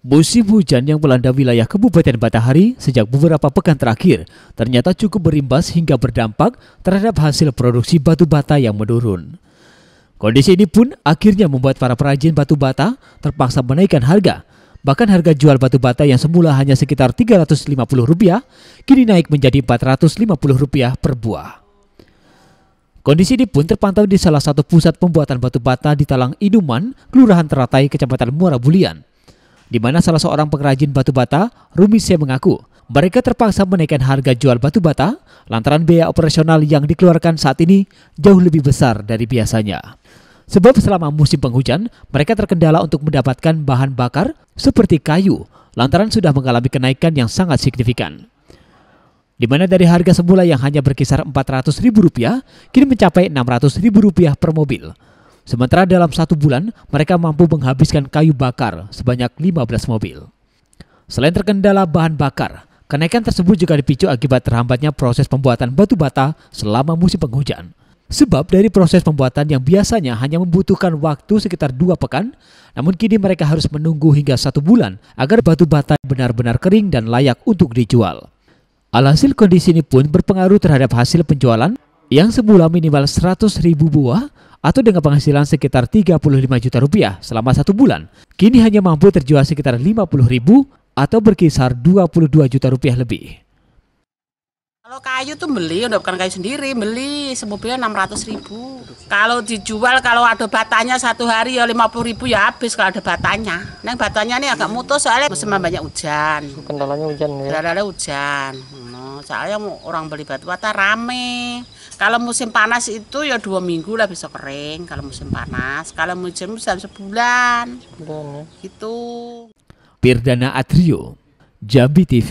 Musim hujan yang melanda wilayah Kabupaten Batanghari sejak beberapa pekan terakhir ternyata cukup berimbas hingga berdampak terhadap hasil produksi batu bata yang menurun. Kondisi ini pun akhirnya membuat para perajin batu bata terpaksa menaikkan harga. Bahkan harga jual batu bata yang semula hanya sekitar Rp350 kini naik menjadi Rp450 per buah. Kondisi ini pun terpantau di salah satu pusat pembuatan batu bata di Talang Iduman, Kelurahan Teratai, Kecamatan Muara Bulian, di mana salah seorang pengrajin batu bata, Rumi Se, mengaku mereka terpaksa menaikkan harga jual batu bata lantaran biaya operasional yang dikeluarkan saat ini jauh lebih besar dari biasanya. Sebab selama musim penghujan, mereka terkendala untuk mendapatkan bahan bakar seperti kayu lantaran sudah mengalami kenaikan yang sangat signifikan. Di mana dari harga semula yang hanya berkisar Rp400.000 kini mencapai Rp600.000 per mobil. Sementara dalam satu bulan, mereka mampu menghabiskan kayu bakar sebanyak 15 mobil. Selain terkendala bahan bakar, kenaikan tersebut juga dipicu akibat terhambatnya proses pembuatan batu bata selama musim penghujan. Sebab dari proses pembuatan yang biasanya hanya membutuhkan waktu sekitar 2 pekan, namun kini mereka harus menunggu hingga 1 bulan agar batu bata benar-benar kering dan layak untuk dijual. Alhasil kondisi ini pun berpengaruh terhadap hasil penjualan yang semula minimal 100.000 buah atau dengan penghasilan sekitar Rp35 juta selama 1 bulan, kini hanya mampu terjual sekitar 50.000 atau berkisar Rp22 juta lebih. Kalau kayu tuh beli, udah bukan kayu sendiri, beli semobilnya 600.000. Kalau dijual, kalau ada batanya satu hari ya 50.000 ya habis kalau ada batanya. Nah batanya ini agak mutus soalnya musim banyak hujan. Kendalanya hujan ya? Kendalanya hujan. Soalnya orang beli batu bata rame. Kalau musim panas itu ya 2 minggu lah bisa kering kalau musim panas. Kalau musim bisa sebulan. Gitu. Firdana Adrio, Jambi TV.